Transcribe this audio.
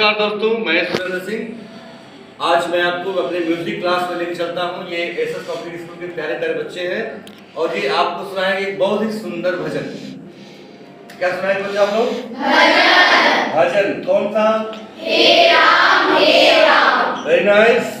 नमस्कार दोस्तों, मैं सुरेंद्र सिंह। आज मैं आपको अपने म्यूजिक क्लास में लेकर चलता हूँ। ये एसएस पब्लिक स्कूल के प्यारे प्यारे बच्चे हैं और ये आपको सुनाएंगे एक बहुत ही सुंदर भजन। क्या सुनाएंगे बच्चे आप लोग? भजन। भजन कौन सा? हे राम हे राम। Very nice.